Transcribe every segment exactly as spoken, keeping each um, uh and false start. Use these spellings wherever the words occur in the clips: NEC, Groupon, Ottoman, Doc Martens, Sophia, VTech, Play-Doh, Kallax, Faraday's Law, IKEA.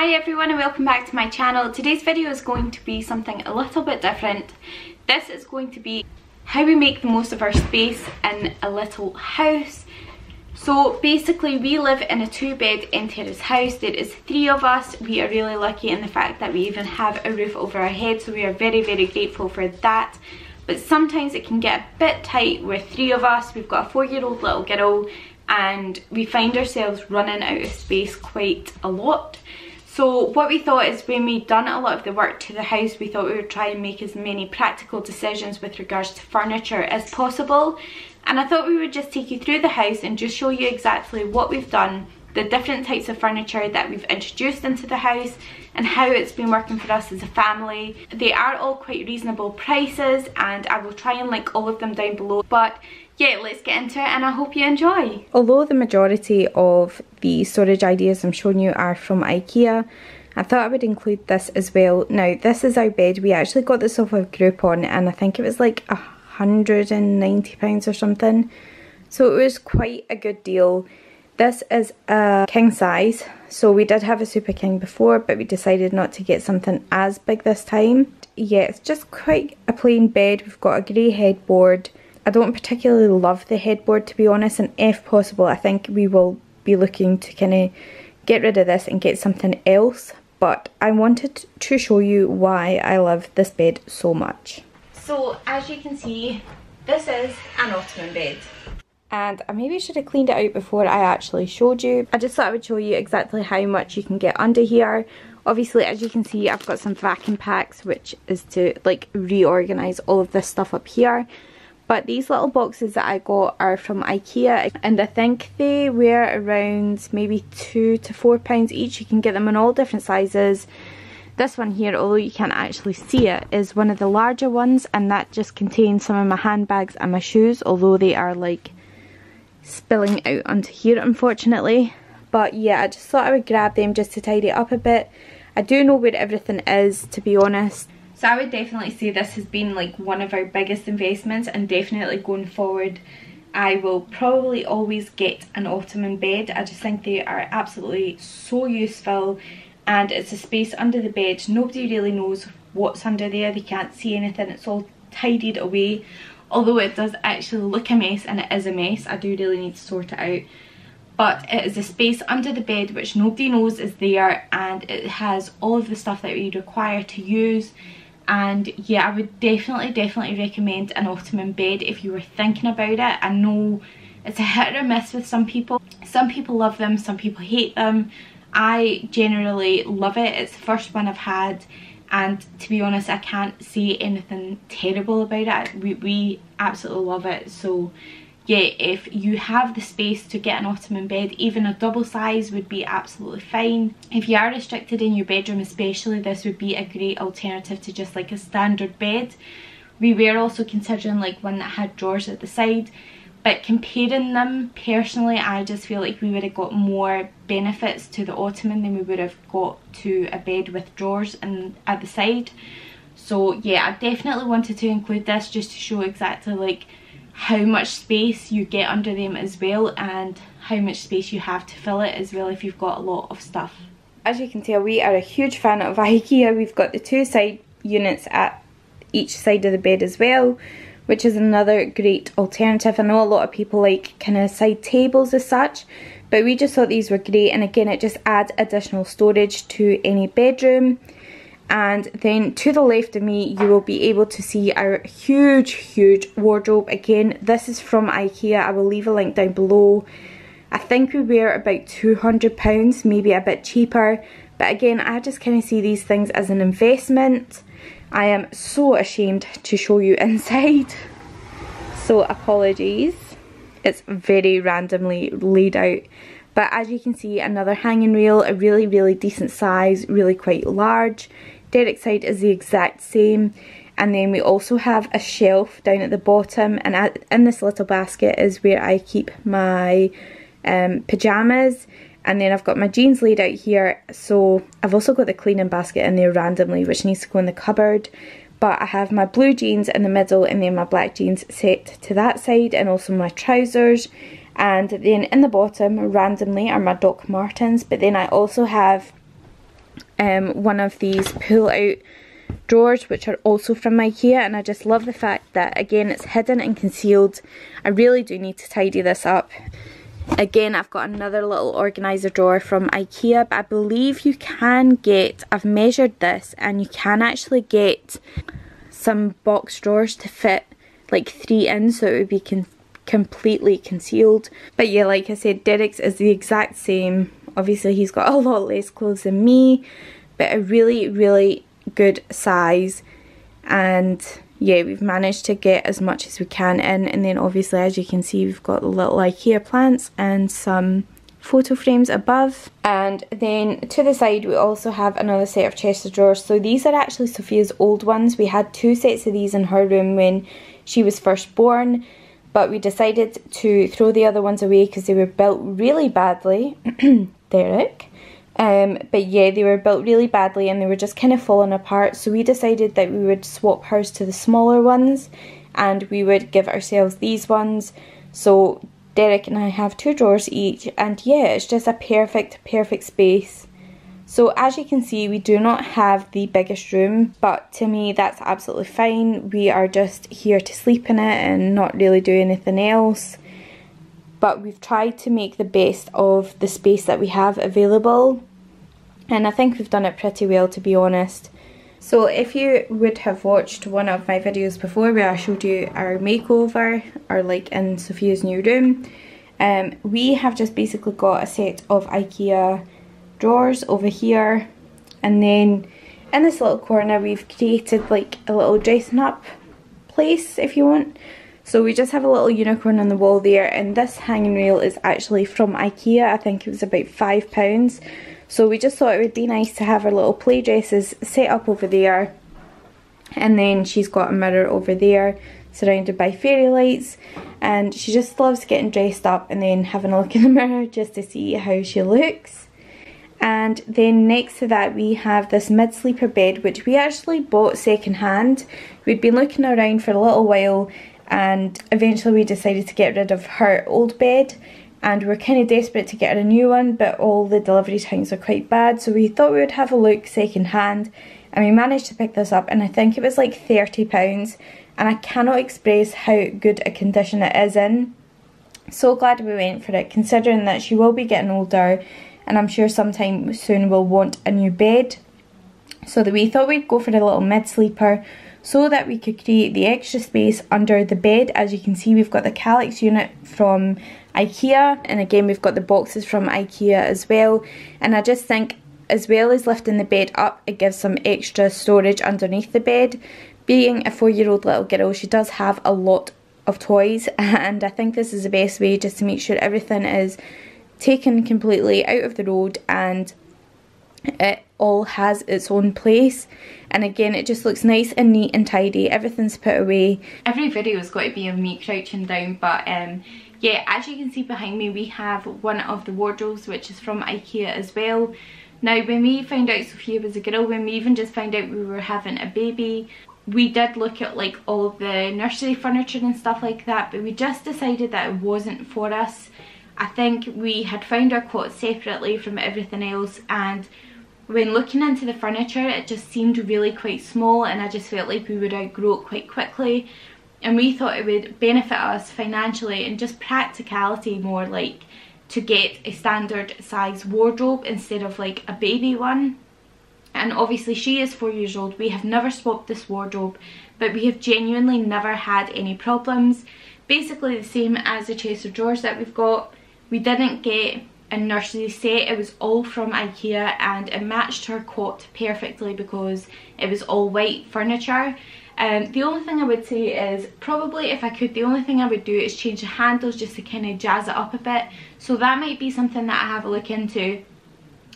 Hi everyone and welcome back to my channel. Today's video is going to be something a little bit different. This is going to be how we make the most of our space in a little house. So basically we live in a two bed end terrace house. There is three of us. We are really lucky in the fact that we even have a roof over our head, so we are very very grateful for that. But sometimes it can get a bit tight with three of us. We've got a four year old little girl and we find ourselves running out of space quite a lot. So what we thought is when we'd done a lot of the work to the house, we thought we would try and make as many practical decisions with regards to furniture as possible. And I thought we would just take you through the house and just show you exactly what we've done, the different types of furniture that we've introduced into the house and how it's been working for us as a family. They are all quite reasonable prices and I will try and link all of them down below. But yeah, let's get into it and I hope you enjoy. Although the majority of the storage ideas I'm showing you are from IKEA, I thought I would include this as well. Now this is our bed. We actually got this off of Groupon and I think it was like one hundred and ninety pounds or something. So it was quite a good deal. This is a king size, so we did have a super king before, but we decided not to get something as big this time. Yeah, it's just quite a plain bed. We've got a grey headboard. I don't particularly love the headboard, to be honest, and if possible, I think we will be looking to kind of get rid of this and get something else. But I wanted to show you why I love this bed so much. So, as you can see, this is an Ottoman bed. And I maybe should have cleaned it out before I actually showed you. I just thought I would show you exactly how much you can get under here. Obviously, as you can see, I've got some vacuum packs, which is to like reorganize all of this stuff up here. But these little boxes that I got are from IKEA and I think they were around maybe two to four pounds each. You can get them in all different sizes. This one here, although you can't actually see it, is one of the larger ones, and that just contains some of my handbags and my shoes, although they are like spilling out onto here unfortunately. But yeah, I just thought I would grab them just to tidy it up a bit. I do know where everything is, to be honest, so I would definitely say this has been like one of our biggest investments, and definitely going forward I will probably always get an Ottoman bed. I just think they are absolutely so useful, and it's a space under the bed. Nobody really knows what's under there. They can't see anything. It's all tidied away. Although it does actually look a mess, and it is a mess, I do really need to sort it out. But it is a space under the bed which nobody knows is there, and it has all of the stuff that we require to use. And yeah, I would definitely, definitely recommend an Ottoman bed if you were thinking about it. I know it's a hit or miss with some people. Some people love them, some people hate them. I generally love it. It's the first one I've had. And to be honest, I can't say anything terrible about it. We, we absolutely love it. So yeah, if you have the space to get an Ottoman bed, even a double size would be absolutely fine. If you are restricted in your bedroom especially, this would be a great alternative to just like a standard bed. We were also considering like one that had drawers at the side. But comparing them, personally, I just feel like we would have got more benefits to the Ottoman than we would have got to a bed with drawers and at the side. So yeah, I definitely wanted to include this just to show exactly like how much space you get under them as well, and how much space you have to fill it as well if you've got a lot of stuff. As you can tell, we are a huge fan of IKEA. We've got the two side units at each side of the bed as well, which is another great alternative. I know a lot of people like kind of side tables as such, but we just thought these were great, and again it just adds additional storage to any bedroom. And then to the left of me you will be able to see our huge huge wardrobe. Again, this is from IKEA. I will leave a link down below. I think we were about two hundred pounds, maybe a bit cheaper, but again I just kind of see these things as an investment. I am so ashamed to show you inside, so apologies. It's very randomly laid out, but as you can see, another hanging rail, a really really decent size, really quite large. Derek's side is the exact same, and then we also have a shelf down at the bottom, and at, in this little basket is where I keep my um, pyjamas. And then I've got my jeans laid out here, so I've also got the cleaning basket in there randomly, which needs to go in the cupboard. But I have my blue jeans in the middle, and then my black jeans set to that side, and also my trousers. And then in the bottom, randomly, are my Doc Martens. But then I also have um, one of these pull-out drawers, which are also from IKEA, and I just love the fact that, again, it's hidden and concealed. I really do need to tidy this up. Again, I've got another little organiser drawer from IKEA, but I believe you can get, I've measured this, and you can actually get some box drawers to fit like three in, so it would be con completely concealed. But yeah, like I said, Derek's is the exact same. Obviously, he's got a lot less clothes than me, but a really, really good size, and yeah, we've managed to get as much as we can in. And then obviously, as you can see, we've got little IKEA plants and some photo frames above, and then to the side we also have another set of chest of drawers. So these are actually Sophia's old ones. We had two sets of these in her room when she was first born, but we decided to throw the other ones away because they were built really badly. Derek. Um, but yeah, they were built really badly and they were just kind of falling apart, so we decided that we would swap hers to the smaller ones and we would give ourselves these ones. So Derek and I have two drawers each, and yeah, it's just a perfect, perfect space. So as you can see, we do not have the biggest room, but to me that's absolutely fine. We are just here to sleep in it and not really do anything else. But we've tried to make the best of the space that we have available, and I think we've done it pretty well, to be honest. So if you would have watched one of my videos before where I showed you our makeover, or like in Sophia's new room, um, we have just basically got a set of IKEA drawers over here, and then in this little corner we've created like a little dressing up place, if you want. So we just have a little unicorn on the wall there, and this hanging rail is actually from IKEA. I think it was about five pounds. So we just thought it would be nice to have our little play dresses set up over there. And then she's got a mirror over there surrounded by fairy lights, and she just loves getting dressed up and then having a look in the mirror just to see how she looks. And then next to that we have this mid-sleeper bed, which we actually bought second hand. We'd been looking around for a little while, and eventually we decided to get rid of her old bed, and we're kind of desperate to get her a new one, but all the delivery times are quite bad, so we thought we would have a look second hand, and we managed to pick this up, and I think it was like thirty pounds, and I cannot express how good a condition it is in. So glad we went for it, considering that she will be getting older and I'm sure sometime soon we'll want a new bed. So that we thought we'd go for a little mid-sleeper, so that we could create the extra space under the bed. As you can see, we've got the Kallax unit from IKEA, and again we've got the boxes from IKEA as well, and I just think as well as lifting the bed up, it gives some extra storage underneath the bed. Being a four-year-old little girl, she does have a lot of toys, and I think this is the best way just to make sure everything is taken completely out of the road and it all has its own place. And again, it just looks nice and neat and tidy. Everything's put away. Every video's got to be of me crouching down, but um yeah, as you can see behind me we have one of the wardrobes, which is from IKEA as well. Now, when we found out Sophia was a girl, when we even just found out we were having a baby, we did look at like all the nursery furniture and stuff like that, but we just decided that it wasn't for us. I think we had found our cot separately from everything else, and when looking into the furniture it just seemed really quite small, and I just felt like we would outgrow it quite quickly, and we thought it would benefit us financially and just practicality more, like to get a standard size wardrobe instead of like a baby one. And obviously she is four years old, we have never swapped this wardrobe, but we have genuinely never had any problems. Basically the same as the chest of drawers that we've got, we didn't get a nursery set, it was all from IKEA, and it matched her cot perfectly because it was all white furniture. Um, the only thing I would say is, probably if I could, the only thing I would do is change the handles just to kind of jazz it up a bit, so that might be something that I have a look into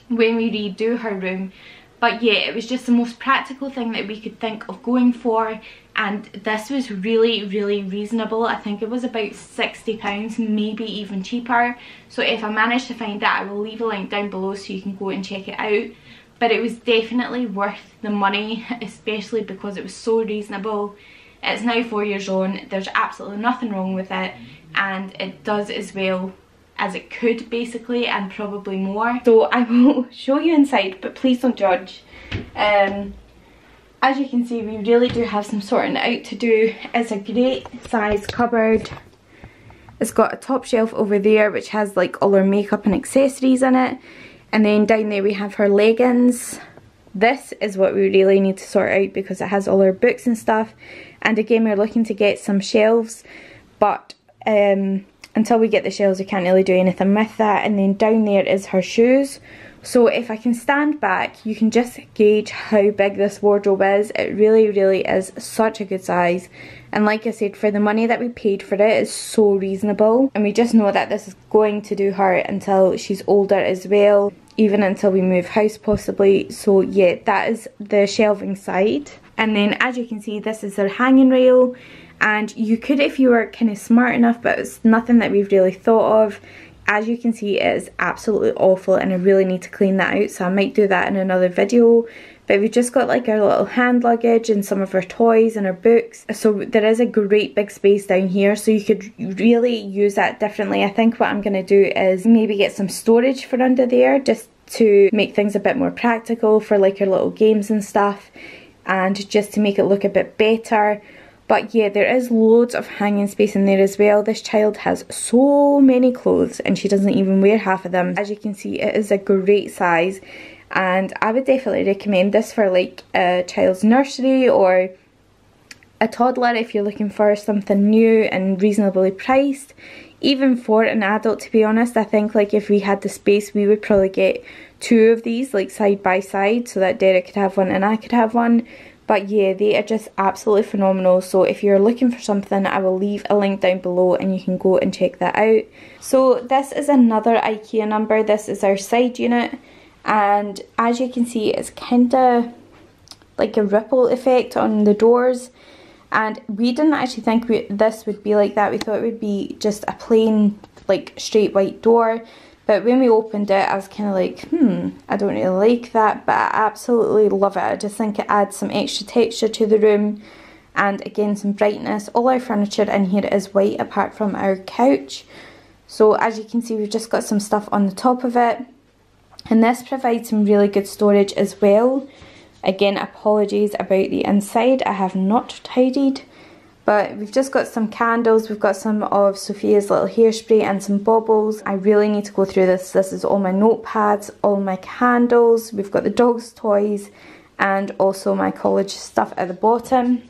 when we redo her room. But yeah, it was just the most practical thing that we could think of going for, and this was really, really reasonable. I think it was about sixty pounds, maybe even cheaper. So if I manage to find that, I will leave a link down below so you can go and check it out. But it was definitely worth the money, especially because it was so reasonable. It's now four years on, there's absolutely nothing wrong with it, and it does as well as it could basically, and probably more. So I will show you inside, but please don't judge. Um, as you can see, we really do have some sorting out to do. It's a great size cupboard. It's got a top shelf over there which has like all her makeup and accessories in it. And then down there we have her leggings. This is what we really need to sort out because it has all her books and stuff. And again, we're looking to get some shelves, but um, until we get the shelves we can't really do anything with that. And then down there is her shoes. So if I can stand back, you can just gauge how big this wardrobe is. It really, really is such a good size. And like I said, for the money that we paid for it, it's so reasonable. And we just know that this is going to do her until she's older as well, even until we move house possibly. So yeah, that is the shelving side. And then as you can see, this is her hanging rail. And you could, if you were kind of smart enough, but it's nothing that we've really thought of. As you can see, it is absolutely awful and I really need to clean that out, so I might do that in another video. But we've just got like our little hand luggage and some of her toys and her books. So there is a great big space down here, so you could really use that differently. I think what I'm going to do is maybe get some storage for under there just to make things a bit more practical for like her little games and stuff, and just to make it look a bit better. But yeah, there is loads of hanging space in there as well. This child has so many clothes and she doesn't even wear half of them. As you can see, it is a great size and I would definitely recommend this for like a child's nursery or a toddler if you're looking for something new and reasonably priced. Even for an adult, to be honest, I think like if we had the space we would probably get two of these like side by side so that Derek could have one and I could have one. But yeah, they are just absolutely phenomenal. So if you're looking for something, I will leave a link down below and you can go and check that out. So this is another IKEA number. This is our side unit. And as you can see, it's kind of like a ripple effect on the doors. And we didn't actually think we, this would be like that. We thought it would be just a plain, like straight white door. But when we opened it, I was kind of like, hmm, I don't really like that, but I absolutely love it. I just think it adds some extra texture to the room and again some brightness. All our furniture in here is white apart from our couch. So as you can see, we've just got some stuff on the top of it. And this provides some really good storage as well. Again, apologies about the inside. I have not tidied. But we've just got some candles, we've got some of Sophia's little hairspray and some baubles. I really need to go through this. This is all my notepads, all my candles, we've got the dog's toys and also my college stuff at the bottom.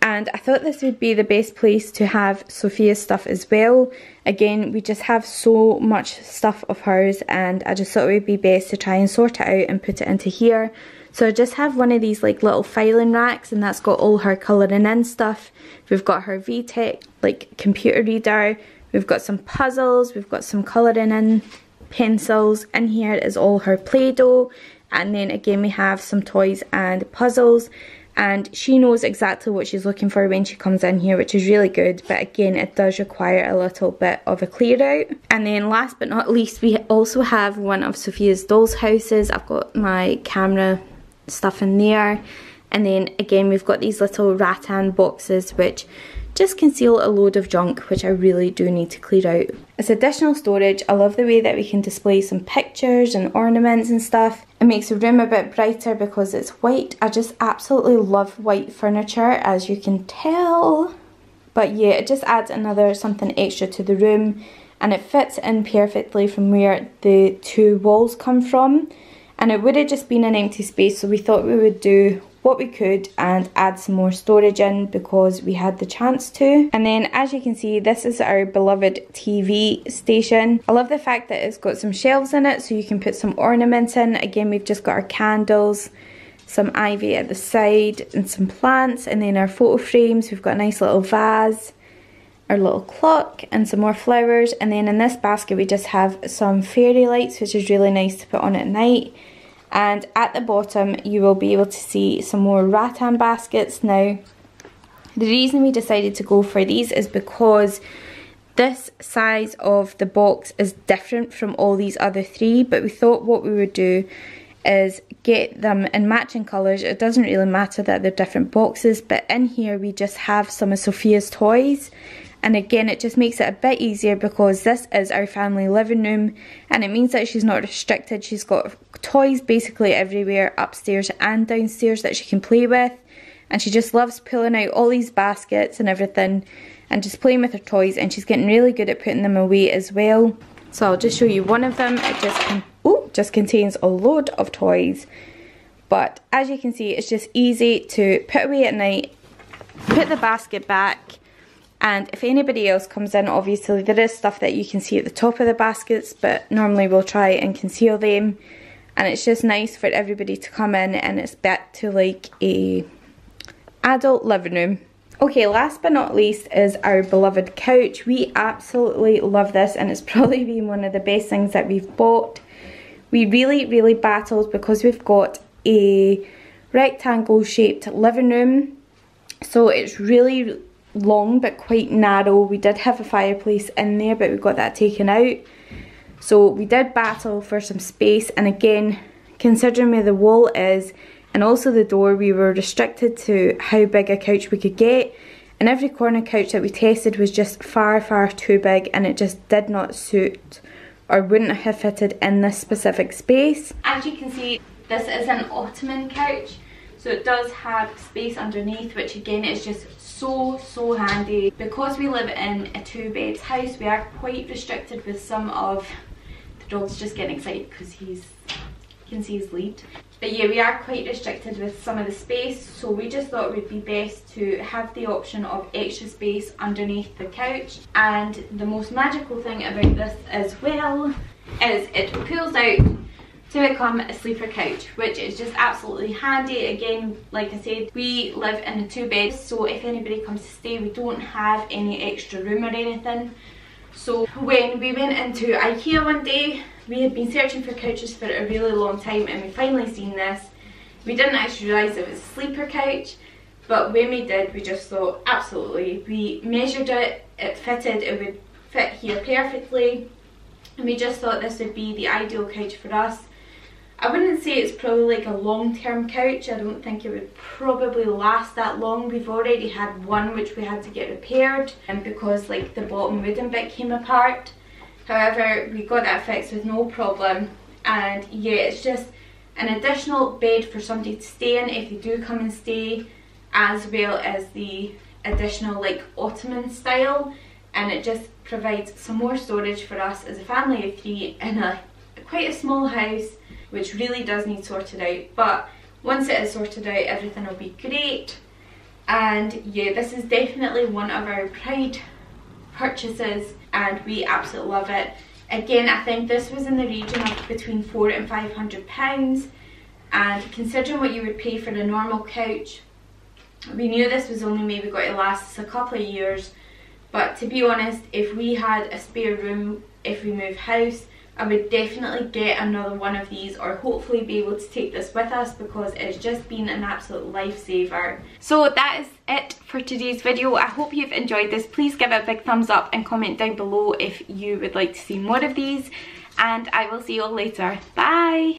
And I thought this would be the best place to have Sophia's stuff as well. Again, we just have so much stuff of hers and I just thought it would be best to try and sort it out and put it into here. So I just have one of these like little filing racks and that's got all her colouring in stuff. We've got her VTech like computer reader, we've got some puzzles, we've got some colouring in pencils. In here is all her Play-Doh, and then again we have some toys and puzzles. And she knows exactly what she's looking for when she comes in here, which is really good, but again it does require a little bit of a clear out. And then last but not least, we also have one of Sophia's doll's houses. I've got my camera stuff in there, and then again we've got these little rattan boxes which just conceal a load of junk which I really do need to clear out. It's additional storage. I love the way that we can display some pictures and ornaments and stuff. It makes the room a bit brighter because it's white. I just absolutely love white furniture, as you can tell. But yeah, it just adds another something extra to the room and it fits in perfectly from where the two walls come from. And it would have just been an empty space, so we thought we would do what we could and add some more storage in because we had the chance to. And then as you can see, this is our beloved T V station. I love the fact that it's got some shelves in it so you can put some ornaments in. Again, we've just got our candles, some ivy at the side and some plants, and then our photo frames. We've got a nice little vase, our little clock and some more flowers. And then in this basket we just have some fairy lights which is really nice to put on at night. And at the bottom you will be able to see some more rattan baskets. Now, the reason we decided to go for these is because this size of the box is different from all these other three, but we thought what we would do is get them in matching colours. It doesn't really matter that they're different boxes, but in here we just have some of Sophia's toys. and again it just makes it a bit easier because this is our family living room and it means that she's not restricted. She's got toys basically everywhere upstairs and downstairs that she can play with, and she just loves pulling out all these baskets and everything and just playing with her toys, and she's getting really good at putting them away as well. So I'll just show you one of them. It just con Ooh, just contains a load of toys. But as you can see, it's just easy to put away at night, put the basket back, and if anybody else comes in, obviously there is stuff that you can see at the top of the baskets, but normally we'll try and conceal them. And it's just nice for everybody to come in, and it's back to like a adult living room. Okay, last but not least is our beloved couch. We absolutely love this, and it's probably been one of the best things that we've bought. We really, really battled because we've got a rectangle shaped living room, so it's really long but quite narrow. We did have a fireplace in there, but we got that taken out, so we did battle for some space. And again, considering where the wall is and also the door, we were restricted to how big a couch we could get, and every corner couch that we tested was just far far too big, and it just did not suit or wouldn't have fitted in this specific space. As you can see, this is an Ottoman couch, so it does have space underneath, which again is just so, so handy. Because we live in a two-bed house, we are quite restricted with some of... The dog's just getting excited because he's... You can see his lead. But yeah, we are quite restricted with some of the space, so we just thought it would be best to have the option of extra space underneath the couch. And the most magical thing about this as well is it pulls out to become a sleeper couch, which is just absolutely handy. Again, like I said, we live in a two bed, so if anybody comes to stay, we don't have any extra room or anything. So when we went into IKEA one day, we had been searching for couches for a really long time, and we finally seen this. We didn't actually realise it was a sleeper couch, but when we did, we just thought, absolutely. We measured it, it fitted, it would fit here perfectly, and we just thought this would be the ideal couch for us. I wouldn't say it's probably like a long-term couch. I don't think it would probably last that long. We've already had one which we had to get repaired, and because like the bottom wooden bit came apart. However, we got that fixed with no problem, and yeah, it's just an additional bed for somebody to stay in if they do come and stay, as well as the additional like Ottoman style, and it just provides some more storage for us as a family of three in a quite a small house, which really does need sorted out. But once it is sorted out, everything will be great. And yeah, this is definitely one of our pride purchases, and we absolutely love it. Again, I think this was in the region of between four and five hundred pounds, and considering what you would pay for a normal couch, we knew this was only maybe going to last us a couple of years. But to be honest, if we had a spare room, if we move house, I would definitely get another one of these, or hopefully be able to take this with us, because it's just been an absolute lifesaver. So that is it for today's video. I hope you've enjoyed this. Please give it a big thumbs up and comment down below if you would like to see more of these, and I will see you all later. Bye!